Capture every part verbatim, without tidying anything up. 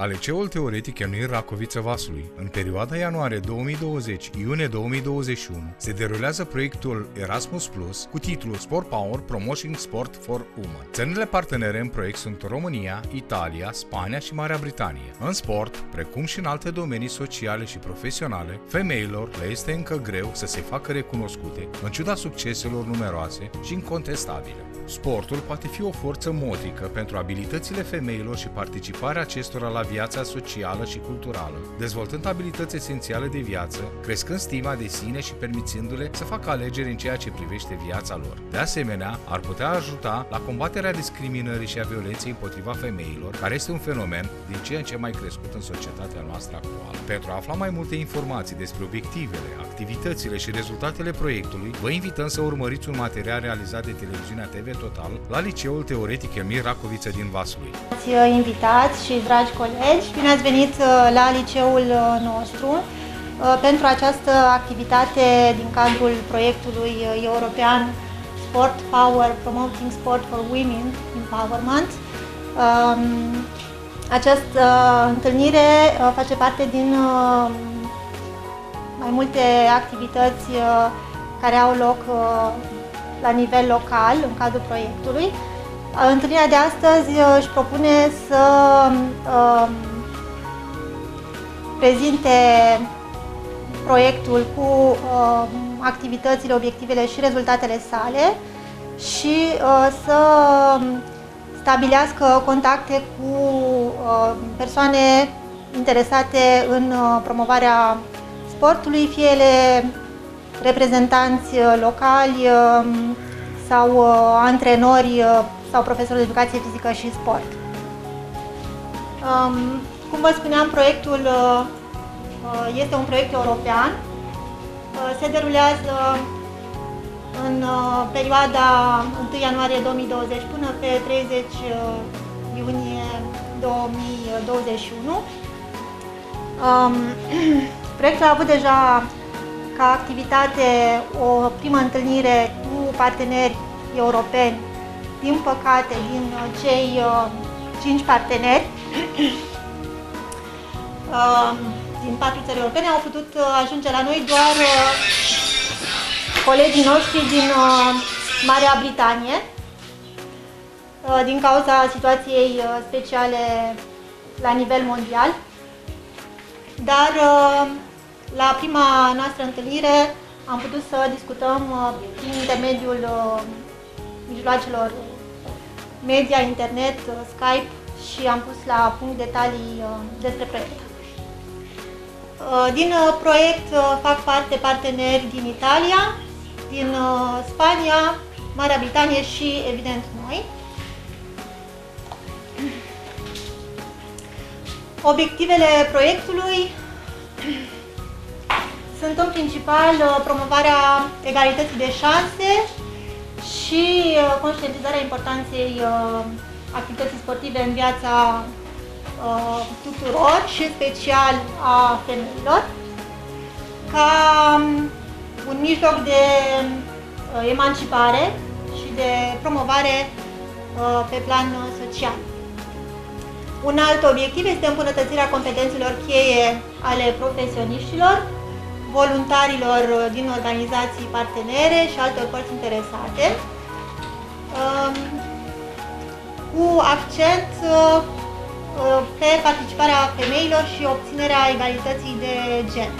La Liceul teoretic Emil Racoviță Vaslui, în perioada ianuarie două mii douăzeci - iunie două mii douăzeci și unu, se derulează proiectul Erasmus Plus cu titlul Sport Power: Promoting Sport for Women. Țările partenere în proiect sunt România, Italia, Spania și Marea Britanie. În sport, precum și în alte domenii sociale și profesionale, femeilor le este încă greu să se facă recunoscute, în ciuda succeselor numeroase și incontestabile. Sportul poate fi o forță motrică pentru abilitățile femeilor și participarea acestora la viața socială și culturală, dezvoltând abilități esențiale de viață, crescând stima de sine și permițându-le să facă alegeri în ceea ce privește viața lor. De asemenea, ar putea ajuta la combaterea discriminării și a violenței împotriva femeilor, care este un fenomen din ce în ce mai crescut în societatea noastră actuală. Pentru a afla mai multe informații despre obiectivele, activitățile și rezultatele proiectului, vă invităm să urmăriți un material realizat de televiziunea T V Total la Liceul teoretic Emil Racoviță din Vaslui. Ați invitați și dragi colegi, bine ați venit la liceul nostru pentru această activitate din cadrul proiectului european Sport Power: Promoting Sport for Women Empowerment. Această întâlnire face parte din mai multe activități care au loc la nivel local în cadrul proiectului. Întâlnirea de astăzi își propune să uh, prezinte proiectul cu uh, activitățile, obiectivele și rezultatele sale și uh, să stabilească contacte cu uh, persoane interesate în uh, promovarea sportului, fie ele reprezentanți uh, locali uh, sau uh, antrenori uh, sau profesor de educație fizică și sport. Um, cum vă spuneam, proiectul uh, este un proiect european. Uh, se derulează în uh, perioada unu ianuarie două mii douăzeci până pe treizeci iunie două mii douăzeci și unu. Um, proiectul a avut deja ca activitate o primă întâlnire cu parteneri europeni. Din păcate, din cei uh, cinci parteneri uh, din patru țări europene au putut ajunge la noi doar uh, colegii noștri din uh, Marea Britanie, uh, din cauza situației uh, speciale la nivel mondial. Dar uh, la prima noastră întâlnire am putut să discutăm uh, prin intermediul uh, mijloacelor media, internet, Skype și am pus la punct detalii despre proiect. Din proiect fac parte parteneri din Italia, din Spania, Marea Britanie și, evident, noi. Obiectivele proiectului sunt în principal promovarea egalității de șanse și conștientizarea importanței uh, activității sportive în viața uh, tuturor și în special a femeilor, ca un mijloc de uh, emancipare și de promovare uh, pe plan social. Un alt obiectiv este îmbunătățirea competențelor cheie ale profesioniștilor, voluntarilor din organizații partenere și alte părți interesate, cu accent pe participarea femeilor și obținerea egalității de gen.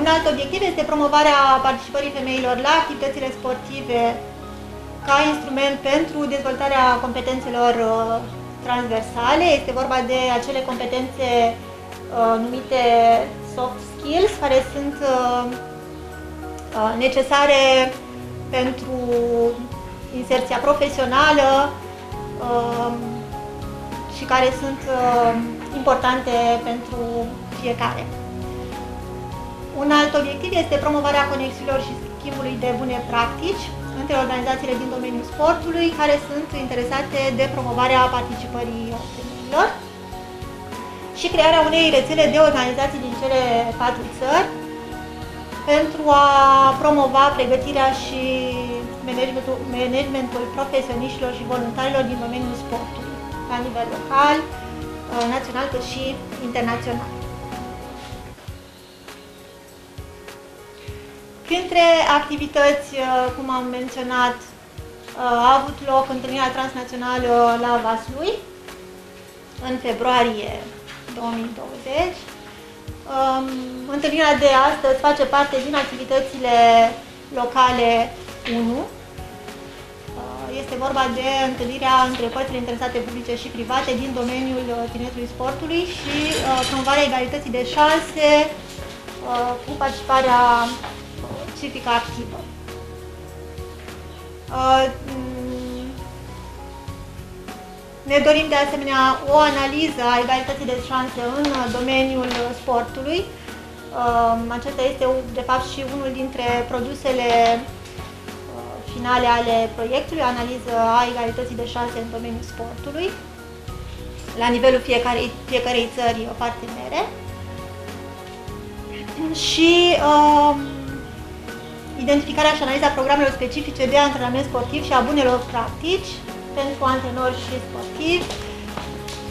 Un alt obiectiv este promovarea participării femeilor la activitățile sportive ca instrument pentru dezvoltarea competențelor transversale. Este vorba de acele competențe uh, numite soft skills, care sunt uh, uh, necesare pentru inserția profesională uh, și care sunt uh, importante pentru fiecare. Un alt obiectiv este promovarea conexiilor și schimbului de bune practici între organizațiile din domeniul sportului care sunt interesate de promovarea participării femeilor și crearea unei rețele de organizații din cele patru țări pentru a promova pregătirea și managementul, managementul profesioniștilor și voluntarilor din domeniul sportului, la nivel local, național cât și internațional. Printre activități, cum am menționat, a avut loc întâlnirea transnațională la Vaslui în februarie două mii douăzeci. Întâlnirea de astăzi face parte din activitățile locale unu. Este vorba de întâlnirea între părțile interesate publice și private din domeniul tineretului sportului și promovarea egalității de șanse cu participarea civică activă. Ne dorim de asemenea o analiză a egalității de șanse în domeniul sportului. Acesta este de fapt și unul dintre produsele finale ale proiectului, analiză a egalității de șanse în domeniul sportului, la nivelul fiecarei, fiecarei țări partenere. Și identificarea și analiza programelor specifice de antrenament sportiv și a bunelor practici pentru antrenori și sportivi,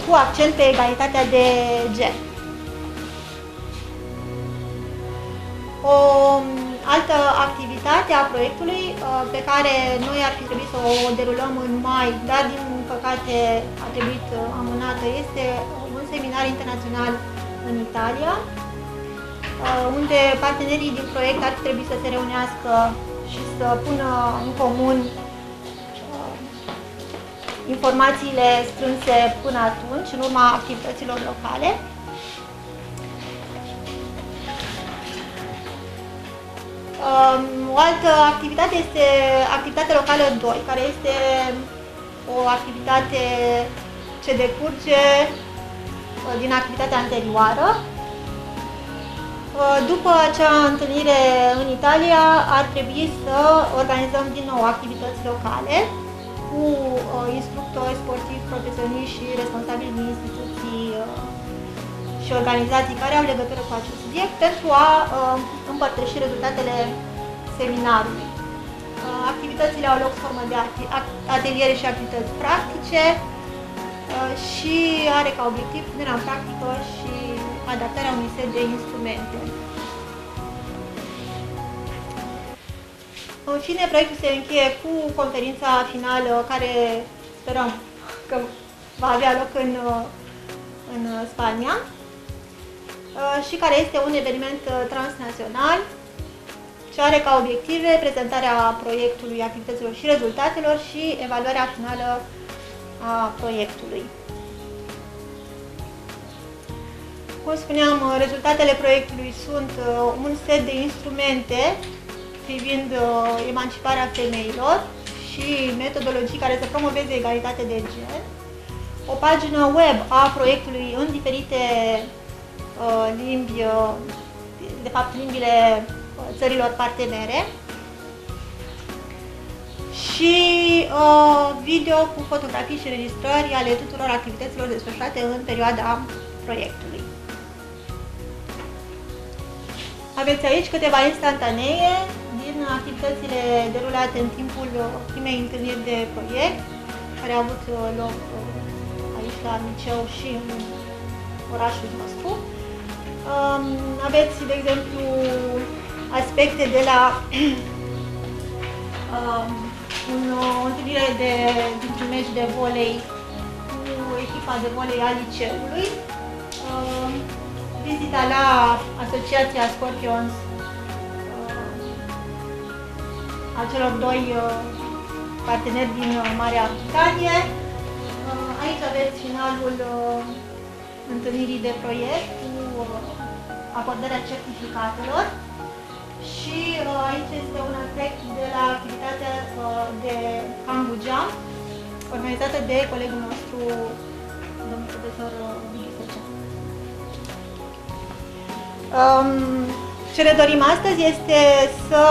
cu accent pe egalitatea de gen. O altă activitate a proiectului pe care noi ar fi trebuit să o derulăm în mai, dar din păcate a trebuit amânată, este un seminar internațional în Italia, unde partenerii din proiect ar trebui să se reunească și să pună în comun informațiile strânse până atunci, în urma activităților locale. O altă activitate este activitatea locală doi, care este o activitate ce decurge din activitatea anterioară. După acea întâlnire în Italia, ar trebui să organizăm din nou activități locale cu instructori sportivi, profesioniști și responsabili din instituții și organizații care au legătură cu acest subiect pentru a împărtăși rezultatele seminarului. Activitățile au loc sub formă de ateliere și activități practice și are ca obiectiv punerea în practică și adaptarea unui set de instrumente. În fine, proiectul se încheie cu conferința finală care sperăm că va avea loc în, în Spania și care este un eveniment transnațional ce are ca obiective prezentarea proiectului, activităților și rezultatelor și evaluarea finală a proiectului. Cum spuneam, rezultatele proiectului sunt un set de instrumente privind emanciparea femeilor și metodologii care să promoveze egalitatea de gen, o pagină web a proiectului în diferite limbi, de fapt limbile țărilor partenere, și video cu fotografii și înregistrări ale tuturor activităților desfășurate în perioada proiectului. Aveți aici câteva instantanee din activitățile derulate în timpul primei întâlniri de proiect, care a avut loc aici la Liceu și în orașul nostru. Aveți, de exemplu, aspecte de la o întâlnire de, dintr-un meci de volei cu echipa de volei a liceului, vizita la Asociația Scorpions a celor doi parteneri din Marea Britanie. Aici aveți finalul întâlnirii de proiect cu acordarea certificatelor și aici este un aspect de la activitatea de Kangoo Jump organizată de colegul nostru, domnul profesor. Um, Ce ne dorim astăzi este să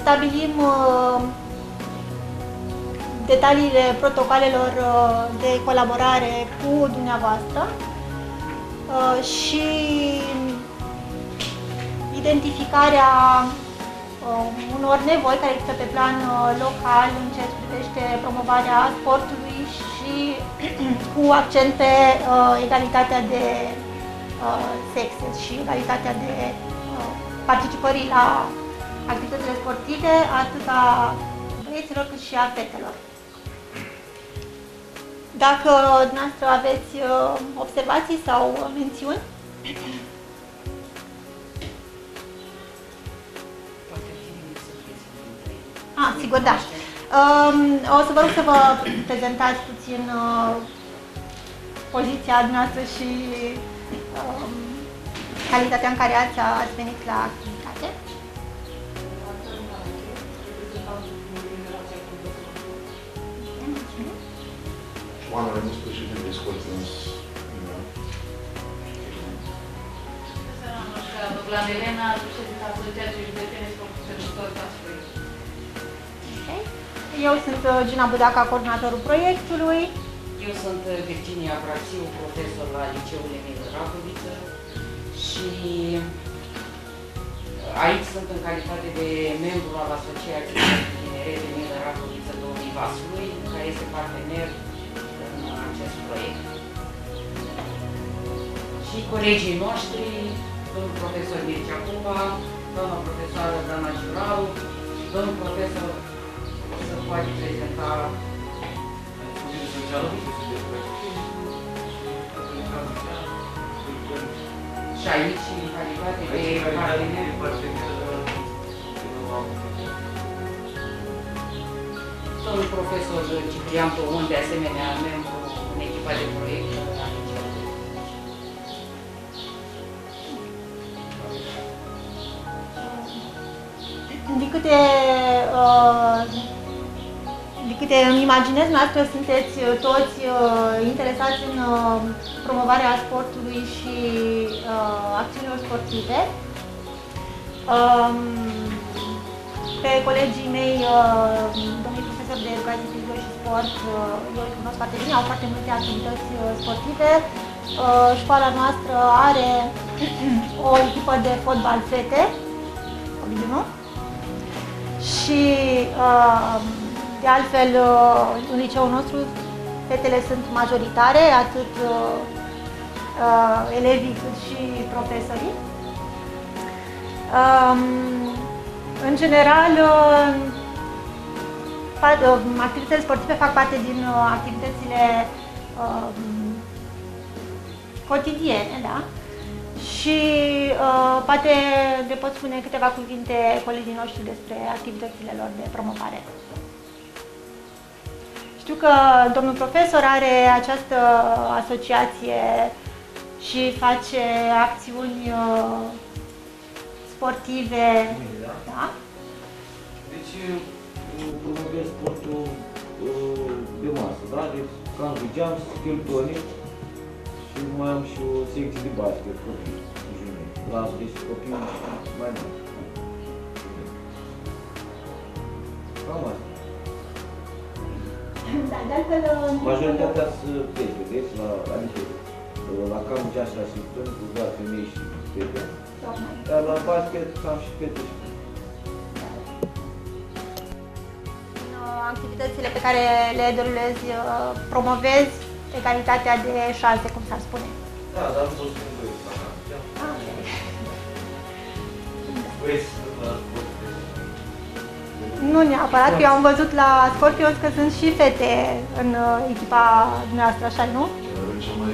stabilim detaliile protocolelor de colaborare cu dumneavoastră și identificarea unor nevoi care există pe plan local în ceea ce privește promovarea sportului și cu accent pe egalitatea de sexe și egalitatea de participării la activitățile sportive, atât a băieților cât și a fetelor. Dacă dumneavoastră aveți observații sau mențiuni? Ah, sigur, da. O să vă rog să vă prezentați puțin poziția dumneavoastră și calitatea în care ați, ați venit la activitate. Oamenii nu spune și de Scorpions. La Elena, președinta Asociației Județene Sportiviștilor Vaslui. Eu sunt Gina Budaca, coordonatorul proiectului. Eu sunt Petrine Aprașiu, profesor la Liceul Emil Racoviță și aici sunt în calitate de membru al Asociației Tinerete Emil Racoviță două mii Vaslui, care este partener în acest proiect. Și colegii noștri, domnul profesor Mihai Cumpă, doamna profesoară Dan Ajravu, domnul profesor o să poate prezenta. Și aici, în calitate de partener. Sunt profesor Ciprian Părunt, de asemenea, membru în echipa de proiect. Din câte... Uh... De câte îmi imaginez, noastră sunteți toți uh, interesați în uh, promovarea sportului și uh, acțiunilor sportive. Um, pe colegii mei, uh, domnii profesori de educație fizică și sport, uh, eu îi cunosc foarte bine, au foarte multe activități uh, sportive. Uh, școala noastră are o echipă de fotbal fete, nu? Și uh, de altfel, în liceul nostru, fetele sunt majoritare, atât uh, elevii cât și profesorii. Um, în general, uh, activitățile sportive fac parte din uh, activitățile uh, cotidiene, da? Și uh, poate le pot spune câteva cuvinte colegii noștri despre activitățile lor de promovare. Știu că domnul profesor are această asociație și face acțiuni sportive. Da. Da? Deci promovez sportul de masă, da? Deci Kangoo Jump, Sport Power și mai am și o secție de basket copii, la deci copii mai mult. Cam asta. Da, de altfel... Majoritatea sunt fete, deci la, adică, la cam ceașa și tână, cu doar femei și fete. Dar la basket cam și fete și fete. În activitățile pe care le derulezi, promovezi egalitatea de șanse, cum s-ar spune. Da, dar nu sunt băieți la cam ceașa. Ah, ok. Băieți la sport. Nu neapărat, că eu am văzut la Scorpions că sunt și fete în echipa noastră, așa, nu? Avem cea mai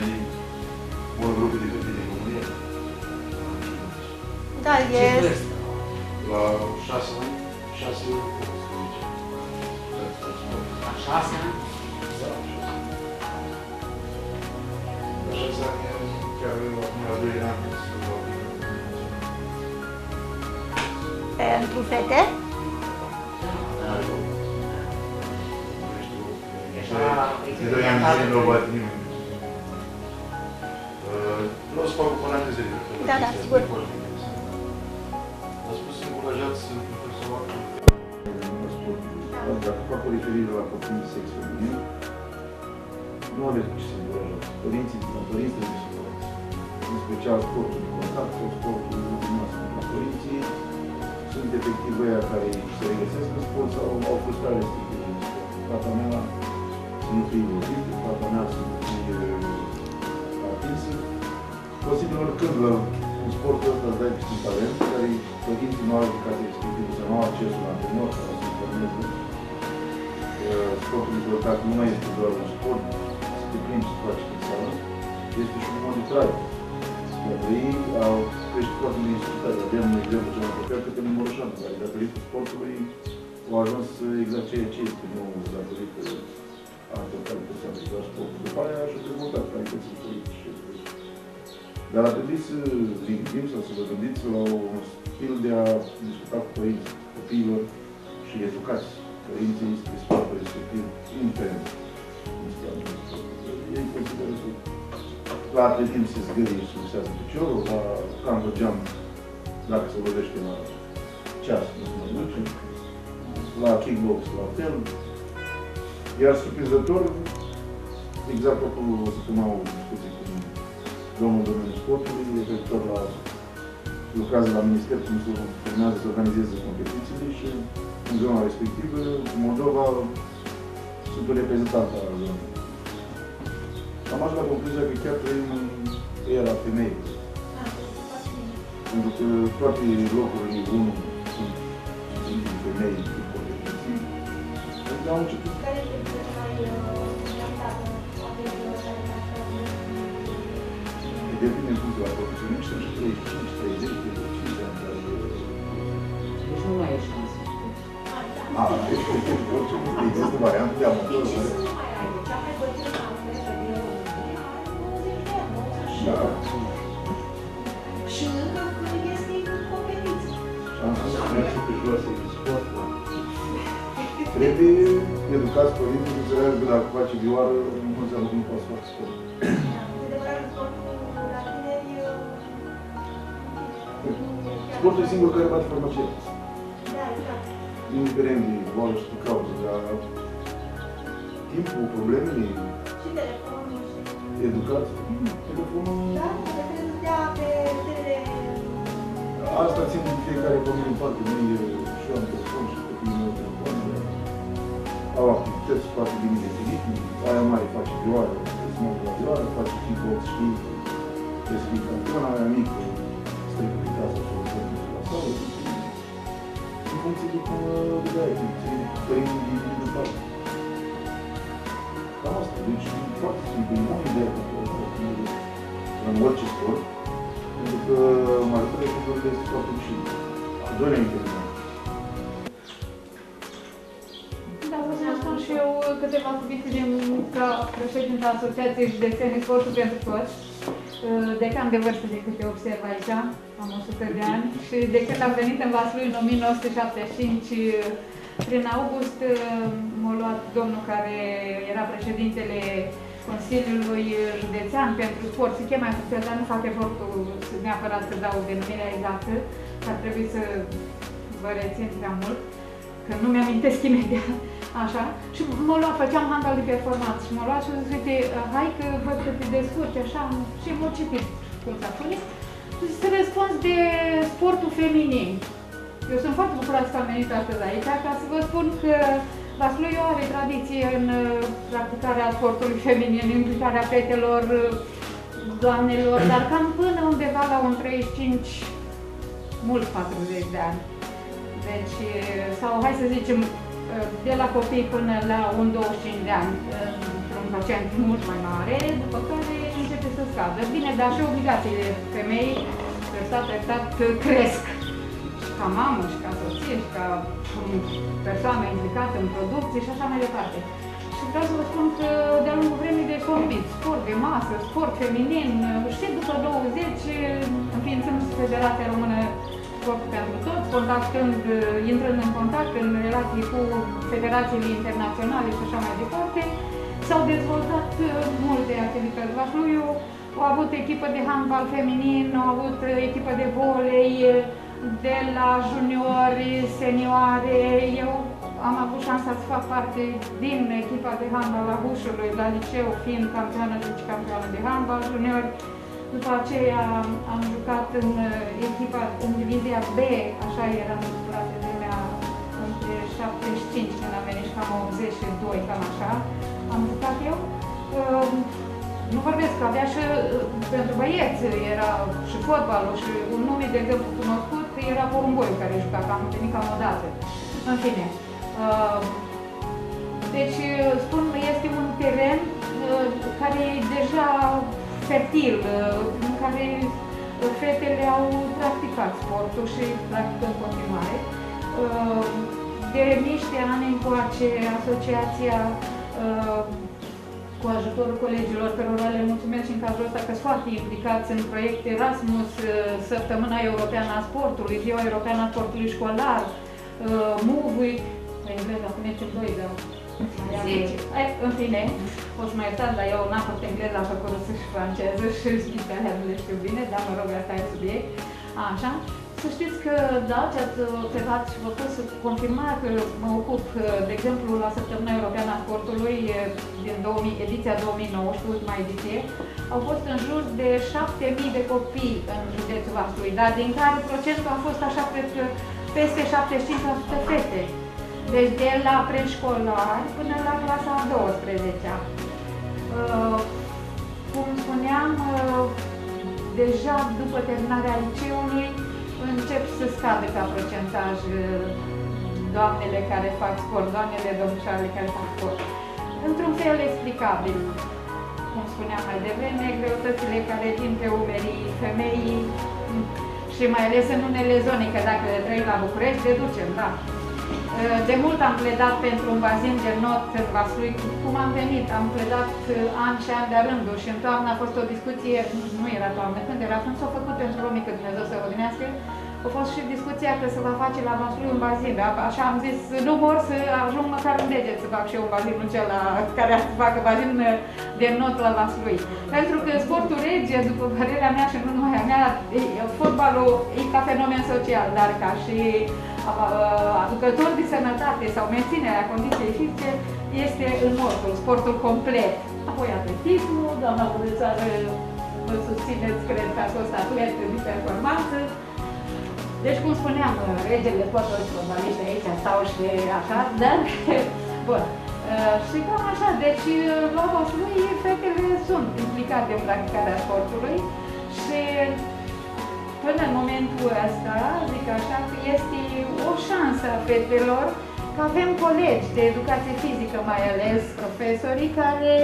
bună grupă de fete din România. Da, e... La șase ani, șase ani, la șase ani? Da, la șase ani, chiar la primul al doilea ani, sunt la primul. Pentru fete? De doi ani de zile nu o bat nimeni. Nu o să fac cu până de zile. Da, da, sigur. cu referire la copiii sex feminin, nu aveți ce să îngurajați. Părinții, părinții trebuie să îngurajați. În special sportul de contact sau sportul de contact. Părinții sunt efectiv aia care se regăsesc în sport sau au frustrare strictă din sport. Fata mea nu fie motivă, fata mea să nu fie atinsă. Posibil oricând la în sportul ăsta îți dai peste un talent, care părinții nu au educație respectivă, să nu au accesul la antrenor sau să informeze. Sportul de contact nu mai este doar un sport, să te plimbi, să faci cât seara, este și un mod de trai. Pentru ei au crește foarte din institutate, avem un exemplu cel mai apropiat câte Moroșanu, care datorită sportului au ajuns exact ceea ce este, nu datorită altor care puteau să facă sportul. După aia așa trebuie votat, practică politici. Dar ar trebui să gândim sau să vă gândiți la un stil de a discuta cu părinții, copiilor și educați. Părinții este sportul respectiv intens. Ei consideră că la atletism se zgârie și se lusează piciorul, la Kangoo Jump, dacă se lovește la ceas, nu se mai duce, la kickbox, la fel. Iar surprinzător, exact acolo o să pună o discuție cu domnul domeniul sportului, referitor la lucrează la minister, cum se urmează să organizeze competițiile și în zona respectivă, Moldova, sunt o reprezentantă a zonei. Am ajuns la concluzia că chiar trăim în era femeii. Pentru că toate locurile unul sunt din femei, din competenții. Dar am început. Care este mai importantă a femeilor care ne-a făcut? Depinde în punctul la profesionist, sunt și treizeci, treizeci, treizeci, treizeci de ani, dar... Deci nu mai e șansă. A, deci există variantă de amătorul. Da. Și încă când este în competiție. Și am zis, merge pe jos, e sport. Trebuie educați părinții să înțeleagă că dacă face vioară, nu înseamnă că nu poate să facă sport. Sportul e singur care bate farmacia. Indiferent de boală și de cauză, dar timpul, problemele... Și telefonul. Educat. Telefonul... Da, se prezentea pe tele... Asta țin din fiecare copil în parte. Noi și eu am telefon și copiii meu telefon. Au activități foarte bine definite. Aia mare face vioară, se mă la vioară, face kickbox, știi, descrii campion, aia mică, stricul de casă și o întâlnire la sală. În funcție de cum de aia, cum ține părinții din din din parte. Cam asta, deci foarte simplu, nu am ideea că în orice sport, pentru că majoritatea sporturilor este foarte ușită. Zonea interioară. Da, vă să spun și eu câteva cuvinte din ca președinta Asociației Județene Sportul pentru Toți. De cam de vârstă de câte observ aici, am o sută de ani, și de când am venit în Vaslui în o mie nouă sute șaptezeci și cinci, prin august m-a luat domnul care era președintele Consiliului Județean pentru Sport, se chema Asociația, dar nu fac efortul neapărat să dau denumirea exactă, ar trebui să vă rețin prea mult, că nu mi-amintesc imediat, așa. Și m-a luat, făceam handbal de performanță și m-a luat și a zis, uite, hai că văd că te descurci, așa, și m-a citit cum s-a pune, și se răspuns de sportul feminin. Eu sunt foarte bucuroasă că am venit astăzi aici, ca să vă spun că Vaslui are tradiție în practicarea sportului feminin, în implicarea fetelor, doamnelor, dar cam până undeva la un treizeci și cinci, mult patruzeci de ani. Deci, sau hai să zicem, de la copii până la un douăzeci și cinci de ani, într-un procent mult mai mare, după care începe să scadă. Bine, dar și obligațiile femei, treptat, treptat, cresc. Ca mamă și ca soție și ca persoană implicată în producție și așa mai departe. Și vreau să vă spun că de-a lungul vremii de vorbit, sport de masă, sport feminin, și după douăzeci, înființând Federația Română Sport pentru Toți, contactând, intrând în contact în relații cu federațiile internaționale și așa mai departe, s-au dezvoltat multe activități. Vașluiu au avut echipă de handbal feminin, au avut echipă de volei, de la juniori, senioare, eu Am avut șansa să fac parte din echipa de handbal la Hușului, la liceu, fiind campioană, deci campioană de handbal juniori. După aceea am jucat în echipa, în divizia B, așa eram la vremea între șaptezeci și cinci, când am venit și cam optzeci și doi, cam așa am jucat eu. Nu vorbesc, că avea și pentru băieți, era și fotbalul și un nume de exemplu cunoscut era Porumboi, care juca, că am venit cam odată. În fine. Deci, spun, este un teren care e deja fertil, în care fetele au practicat sportul și practică în continuare. De niște ani încoace, asociația cu ajutorul colegilor, cărora le mulțumesc și în cazul ăsta că sunt foarte implicați în proiect Erasmus, Săptămâna Europeană a Sportului, Ziua Europeană a Sportului Școlar, Movie, pe engleză, acum e doi, dar... În fine, o să mă iertați, dar eu n-am făcut engleză, am făcut rusă și franceză și spitarea nu le știu bine, dar mă rog, asta e subiect. Așa. Să știți că, da, ce-ați observat și vă pot să confirma că mă ocup, de exemplu, la Săptămâna Europeană a Sportului, din două mii, ediția două mii nouăsprezece, ultima ediție, au fost în jur de șapte mii de copii în județul Vaslui, dar din care procentul a fost așa cred că peste șaptezeci și cinci la sută fete. Deci de la preșcolar până la clasa a douăsprezecea. Uh, cum spuneam, uh, deja după terminarea liceului încep să scadă ca procentaj doamnele care fac sport, doamnele domnișoarele care fac sport. Într-un fel explicabil, cum spuneam mai devreme, greutățile care vin pe umerii femeii și mai ales în unele zone, că dacă le trăim la București, le ducem, da. De mult am pledat pentru un bazin de not în Vaslui, cum am venit, am pledat ani și ani de-a rândul și în toamnă a fost o discuție, nu era toamnă, când era, când s-a făcut pentru lumii, că Dumnezeu să odihnească, a fost și discuția că se va face la Vaslui un bazin, așa am zis, nu vor să ajung măcar un deget să fac și eu un bazin, nu cel la care ar facă bazin de not la Vaslui. Pentru că sportul rege, după părerea mea și nu numai a mea, fotbalul e ca fenomen social, dar ca și aducători de sănătate sau menținerea condiției fizice este în oricum, sportul complet. Apoi atletismul, doamna profesoară, vă susțineți, cred că a fost atlet de performanță. Deci, cum spuneam, regele sportului fotbalist aici stau și așa, dar... Bun. Și cam așa, deci la Vaslui fetele sunt implicate în practicarea sportului și până în momentul ăsta, zic așa, este o șansă a fetelor că avem colegi de educație fizică, mai ales profesorii, care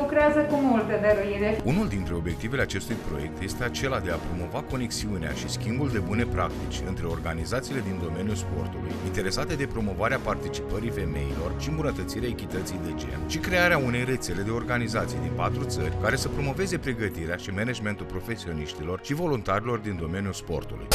lucrează cu multă dăruire. Unul dintre obiectivele acestui proiect este acela de a promova conexiunea și schimbul de bune practici între organizațiile din domeniul sportului, interesate de promovarea participării femeilor și îmbunătățirea echității de gen, și crearea unei rețele de organizații din patru țări care să promoveze pregătirea și managementul profesioniștilor și voluntarilor din domeniul sportului.